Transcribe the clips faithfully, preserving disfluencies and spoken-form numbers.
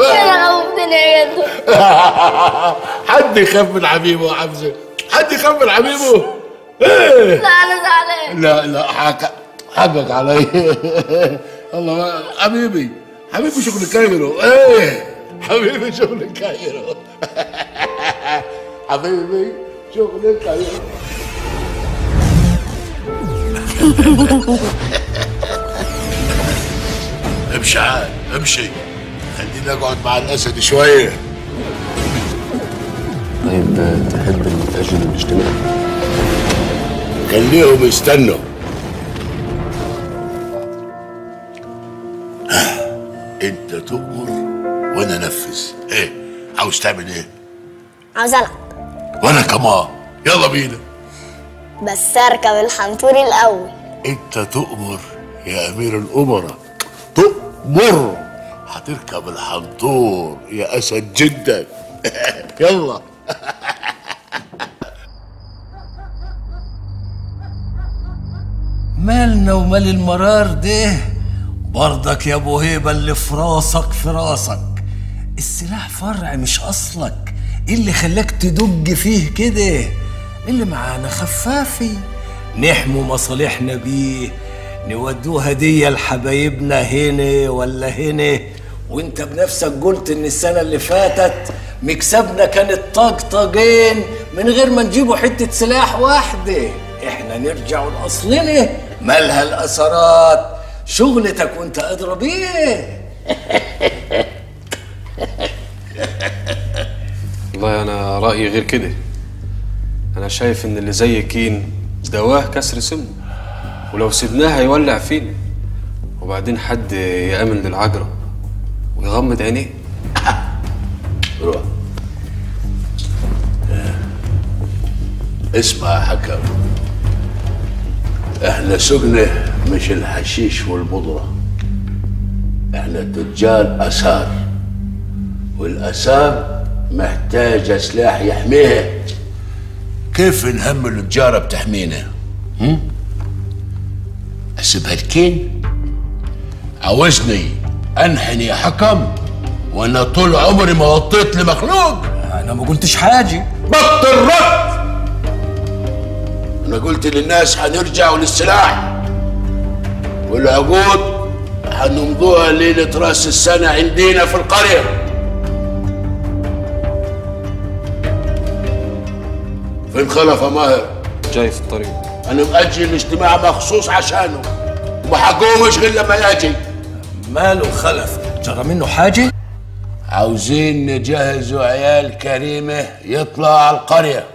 يا خوفتني عياته. حد يخاف من حبيبه يا حمزه، حد يخاف من حبيبه؟ لا انا زعلان. لا لا حق حقك عليا. الله حبيبي حبيبي شغل كايرو. ايه حبيبي شغل كايرو. حبيبي شغل كايرو. امشي عاد امشي، خليني اقعد مع الاسد شويه. طيب تحب نتأجل الاجتماع؟ خليهم يستنوا. انت تؤمر وانا انفذ. ايه عاوز تعمل ايه؟ عاوز العب. وانا كمان يلا بينا، بس اركب الحنطوري الاول. انت تؤمر يا امير الامراء، تؤمر هتركب الحنطور يا اسد جدا. يلا. مالنا ومال المرار ده برضك يا ابو هيبة؟ اللي في راسك في راسك، السلاح فرع مش اصلك. ايه اللي خلاك تدج فيه كده؟ اللي معانا خفافي نحموا مصالحنا بيه، نودوه هديه لحبايبنا هنا ولا هنا. وانت بنفسك قلت ان السنه اللي فاتت مكسبنا كانت طاقطاقين من غير ما نجيبوا حته سلاح واحده. احنا نرجع لاصلنا، مالها الاثارات؟ شغلتك وانت ادرى بيه. والله انا رايي غير كده. انا شايف ان اللي زي كين دواه كسر سنه، ولو سيبناه هيولع فينا. وبعدين حد يامن للعجره ويغمض عينيه. روح. اسمع يا حكم، احنا سجنه مش الحشيش والبودرة، احنا تجار اثار، والاثار محتاجه سلاح يحميها. كيف نهم التجاره بتحمينا؟ هم؟ اسيبها لكين؟ عاوزني انحن يا حكم وانا طول عمري ما وطيت لمخلوق؟ انا ما قلتش حاجه. بطل رد. انا قلت للناس هنرجع للسلاح، والعقود هنمضوها ليلة راس السنة عندنا في القرية. فين خلف يا ماهر؟ جاي في الطريق. أنا مأجل الاجتماع مخصوص عشانه، وما هقومش غير لما يجي. ماله خلف؟ جرى منه حاجة؟ عاوزين نجهزوا عيال كريمة يطلع على القرية،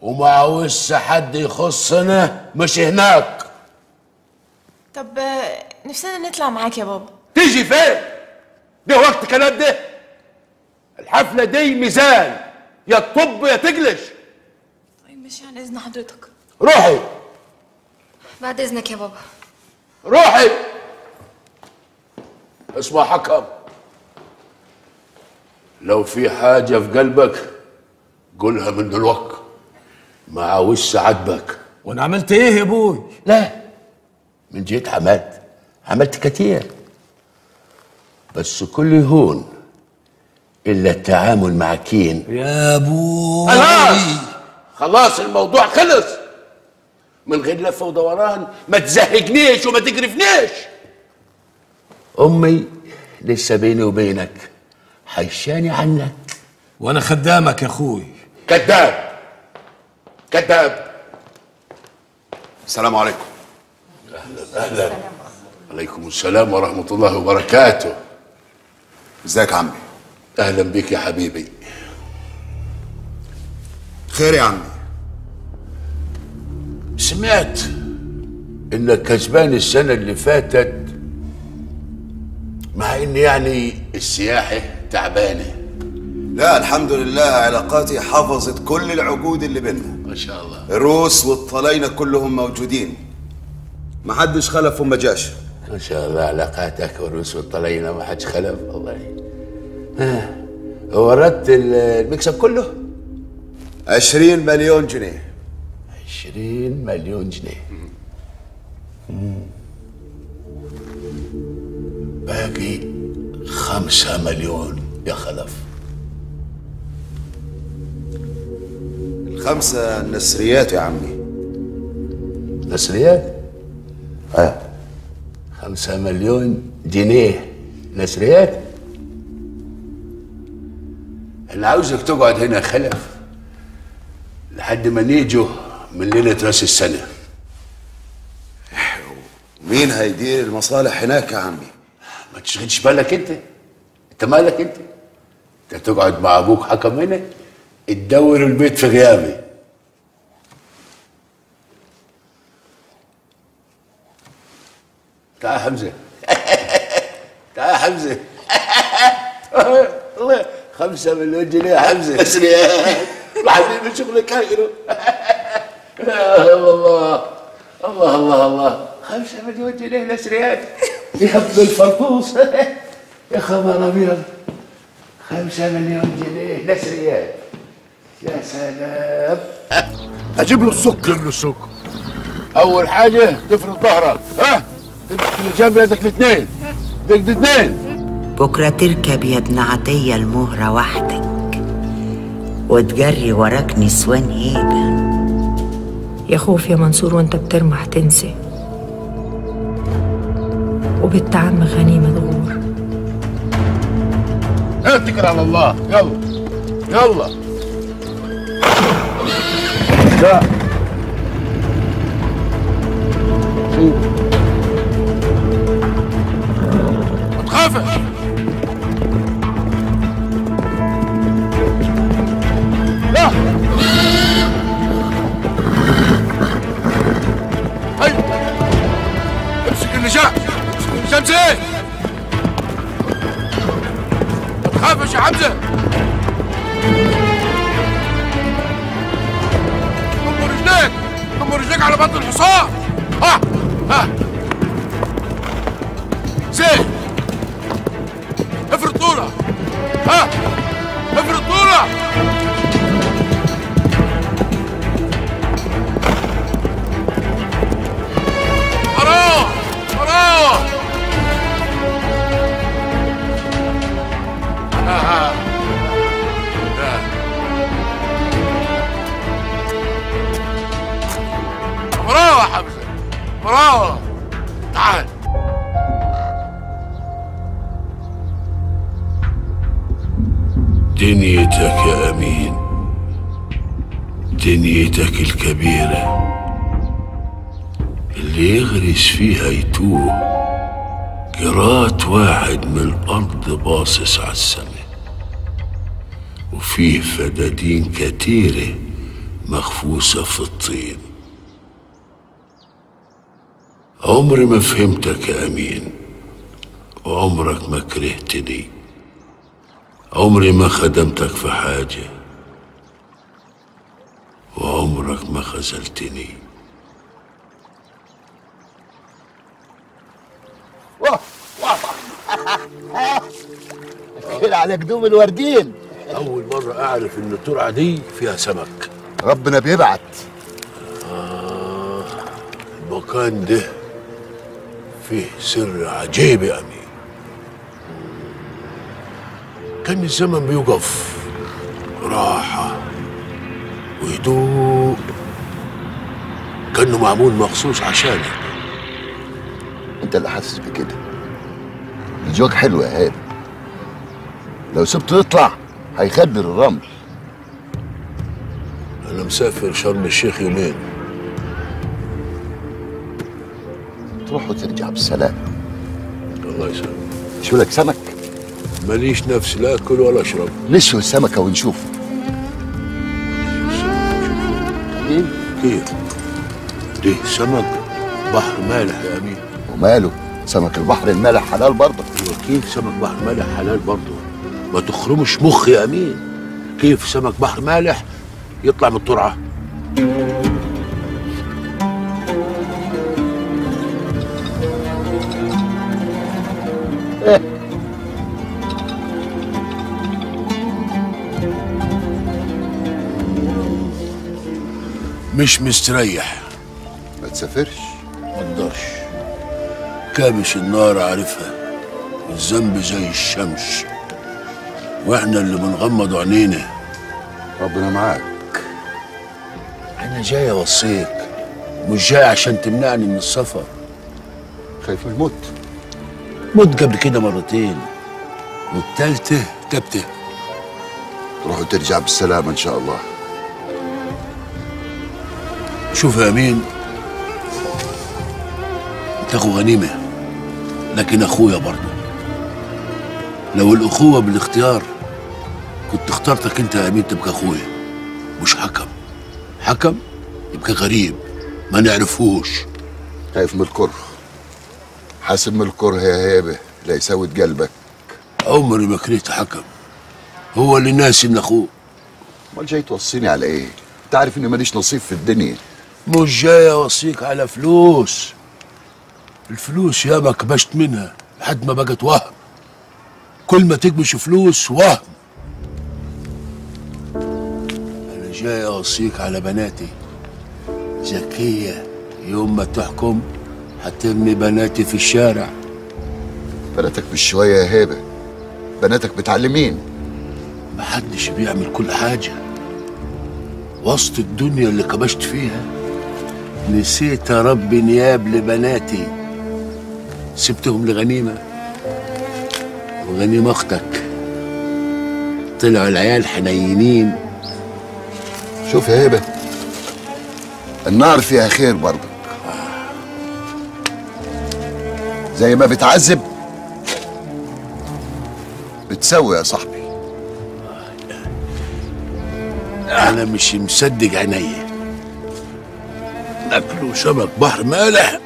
وما عاوزش حد يخصنا مش هناك. طب نفسنا نطلع معاك يا بابا. تيجي فين؟ ده وقت كلام ده؟ الحفله دي ميزان، يا تطب يا تجلش. طيب ماشي عن اذن حضرتك. روحي. بعد اذنك يا بابا. روحي. اسمع حكم، لو في حاجه في قلبك قولها من دلوقتي، ما عاوزش عاتبك. وانا عملت ايه يا ابوي؟ لا من جيت عملت عملت كتير، بس كل يهون الا التعامل مع كين. يا ابوي خلاص خلاص، الموضوع خلص من غير لفه ودوران. ما تزهقنيش وما تجرفنيش. امي لسه بيني وبينك حيشاني عنك، وانا خدامك يا اخوي. كذاب كذاب. السلام عليكم. أهلا أهلا. عليكم السلام ورحمة الله وبركاته. ازيك يا عمي؟ أهلا بيك يا حبيبي. خير يا عمي؟ سمعت إنك كسبان السنة اللي فاتت، مع إن يعني السياحة تعبانة. لا الحمد لله، علاقاتي حافظت كل العقود اللي بيننا. ما شاء الله. الروس والطلاينة كلهم موجودين، محدش خلف وما جاش. ما شاء الله علاقاتك والروس والطلينة ما حدش خلف. والله ها وردت المكسب كله؟ عشرين مليون جنيه. عشرين مليون جنيه باقي خمسة مليون يا خلف. الخمسة نسريات يا عمي. نسريات؟ اه خمسة مليون جنيه نسريات؟ أنا عاوزك تقعد هنا خلف لحد ما نيجوا من ليلة راس السنة. مين هيدير المصالح هناك يا عمي؟ ما تشغلش بالك انت. انت مالك انت؟ انت تقعد مع ابوك حكم هنا تدور البيت في غيابي. تعال حمزة. تعال حمزة. والله خمسة مليون جنيه يا حمزة. اسريات. وحبيبي شغلك اخره. يا الله الله الله الله. خمسة مليون جنيه لسريات يهبل الفرفوص. يا خبر ابيض. خمسة مليون جنيه لسريات. يا سلام. اجيب له السكر. اجيب له السكر. اول حاجة تفرد ظهرك. ها؟ تمشي بيدك الاثنين. بيدك الاثنين. بكرة تركب يا ابن عطية المهرة وحدك وتجري وراك نسوان هيبة. يا خوف يا منصور وانت بترمح تنسى. وبنت عم غنيمة تغور. اتكل على الله. يلا يلا. لا ما تخافش. لا هاي امسك اللجام. شمسي ما تخافش يا حمزة. ضم رجليك ضم رجليك على بطن الحصان. ها ها زين افرد طولة. ها افرد طولة. وراه وراه. آه. آه. براوة حمزة براوة. تعال دنيتك يا أمين. دنيتك الكبيرة اللي يغرس فيها يتوه. جرات واحد من الأرض باصص على السماء وفيه فدادين كتيرة مخفوسة في الطين. عمري ما فهمتك يا أمين وعمرك ما كرهتني. عمري ما خدمتك في حاجة وعمرك ما خذلتني. كده على قدوم الوردين. أول مرة أعرف إن الترعة دي فيها سمك. ربنا بيبعت. آه المكان ده فيه سر عجيب يا أمين. كان الزمن بيوقف راحة وهدوء كأنه معمول مخصوص عشانك. أنت اللي حاسس بكده. الجوك حلو يا هادي. لو سبته يطلع هيخدر الرمل. أنا مسافر شرم الشيخ يومين. تروح وترجع بالسلام. الله يسلمك. شو لك سمك؟ ماليش نفس لا أكل ولا أشرب. نشوي السمكة ونشوفه. إيه؟ كيف؟ ده سمك بحر مالح يا أمين. وماله؟ سمك البحر المالح حلال برضه. كيف سمك بحر مالح حلال برضه؟ ما تخرمش مخي يا امين. كيف سمك بحر مالح يطلع من الترعه؟ إيه؟ مش مستريح. ما تسافرش؟ ما تقدرش. كابش النار عارفها، الذنب زي الشمس، واحنا اللي بنغمض عينينا. ربنا معاك. انا جاي اوصيك، مش جاي عشان تمنعني من السفر. خايف من الموت؟ موت قبل كده مرتين، والتالتة تبته. تروح وترجع بالسلامة ان شاء الله. شوف يا امين، انت اخو غنيمة لكن اخويا برضه. لو الاخوة بالاختيار كنت اخترتك انت يا امين تبقى اخويا، مش حكم. حكم يبقى غريب ما نعرفوش. خايف من الكره؟ حاسب من الكره يا هيبة لا يسود قلبك. عمري ما كرهت حكم، هو اللي ناسي ان اخوه. امال جاي توصيني على ايه؟ انت عارف اني ماليش نصيب في الدنيا. مش جاي اوصيك على فلوس، الفلوس ياما كبشت منها لحد ما بقت وهم، كل ما تكبش فلوس وهم. انا جاي اوصيك على بناتي، ذكية يوم ما تحكم هترمي بناتي في الشارع. بناتك مش شوية يا هيبة، بناتك متعلمين. محدش بيعمل كل حاجة. وسط الدنيا اللي كبشت فيها نسيت اربي نياب لبناتي، سبتهم لغنيمة، وغنيمة اختك. طلعوا العيال حنينين. شوف يا هيبة، النار فيها خير برضك، زي ما بتعذب بتسوي يا صاحبي. أنا مش مصدق عينيا، أكله سمك بحر مالح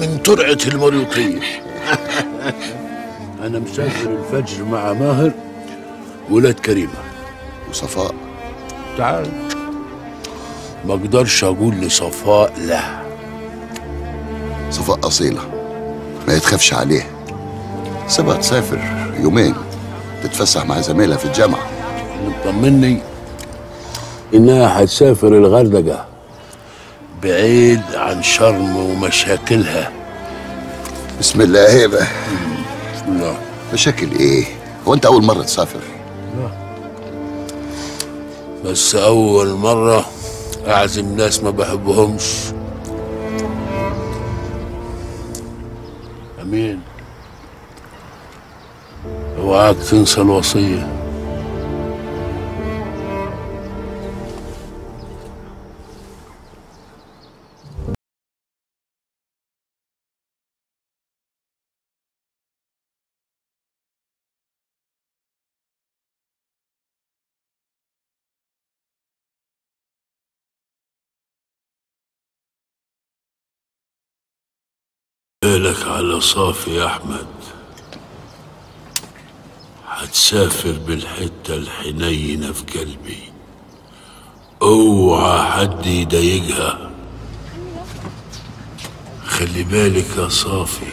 من ترعة المريوطية. أنا مسافر الفجر مع ماهر ولاد كريمة وصفاء. تعال. ما اقدرش اقول لصفاء لا. صفاء اصيله، ما يتخافش عليها. سيبها تسافر يومين تتفسح مع زميلها في الجامعه. مطمني انها هتسافر الغردقه، بعيد عن شرم ومشاكلها. بسم الله يا هيبه. بسم الله. مشاكل ايه؟ هو انت اول مره تسافر؟ لا، بس اول مره أعزم ناس ما بحبهمش. أمين، اوعاك تنسى الوصية. بالك على صافي يا أحمد، هتسافر بالحتة الحنينة في قلبي، اوعى حد يضايقها. خلي بالك يا صافي،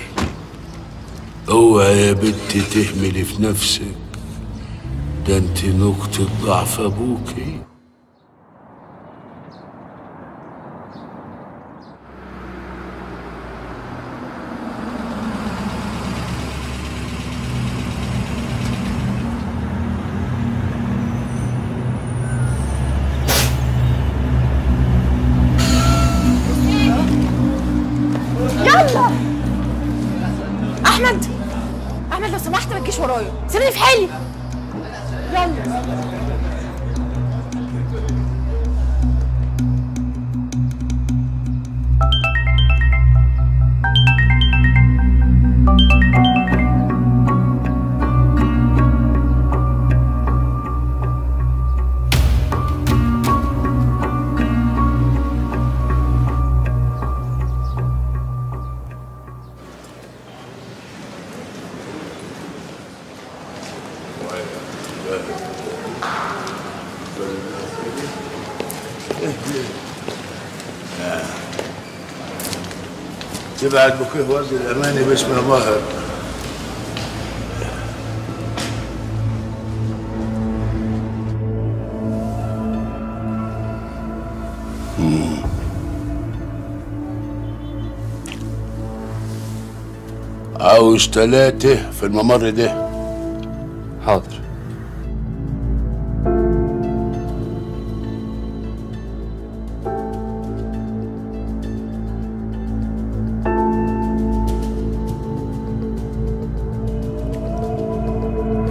اوعى يا بنتي تهملي في نفسك، ده انت نقطة ضعف ابوكي. سيبني في حالي. يلا تبعت بكيه وفد الاماني باسم ماهر. عاوز تلاتة في الممر ده. حاضر.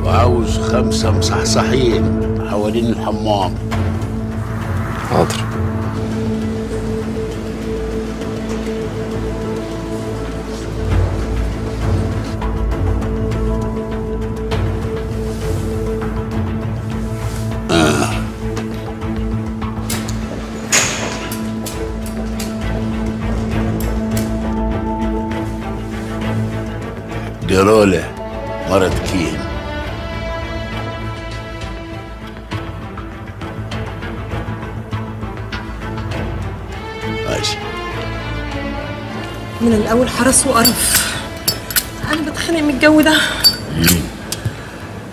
وعاوز خمسة مصحصحين حوالين الحمام. حاضر. جرولة مرض كين. ماشي. من الأول حرس وقرف. أنا بتخنق من الجو ده. مم.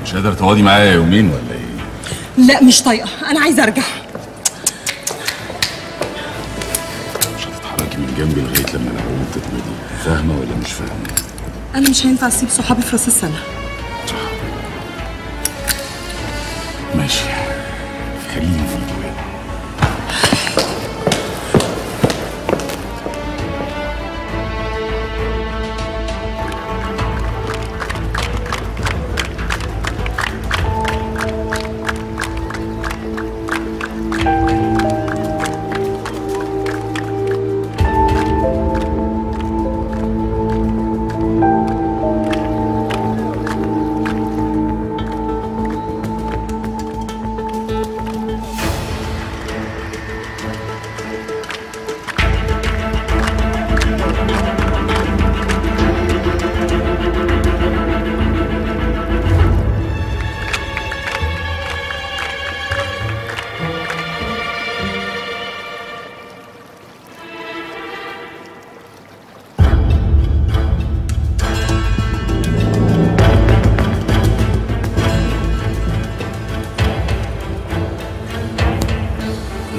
مش قادر تقعدي معايا يومين ولا إيه؟ لا مش طايقة، أنا عايزة أرجع. مش هتتحركي من جنبي لغاية لما أنا هقوم تتمدي، فاهمة ولا مش فاهمة؟ أنا مش هينفع أسيب صحابي في راس السنة. صح. ماشي. خليني في البيت.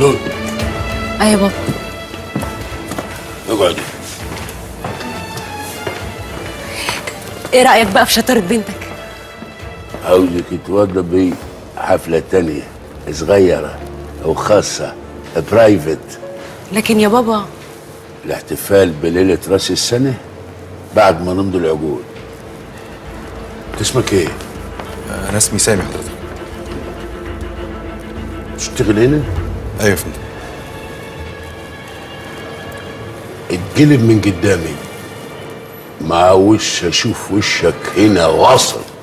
لول. اه يا بابا. اقعدي. ايه رأيك بقى في شطارة بنتك؟ عاوزك تتوضى بحفلة تانية صغيرة أو خاصة برايفت. لكن يا بابا الاحتفال بليلة راس السنة بعد ما نمضي العقود. اسمك ايه؟ أنا اسمي سامي حضرتك. تشتغل هنا؟ ايوه يا فندم. اتقلب من قدامي، ما عاوزش اشوف وشك هنا واصل.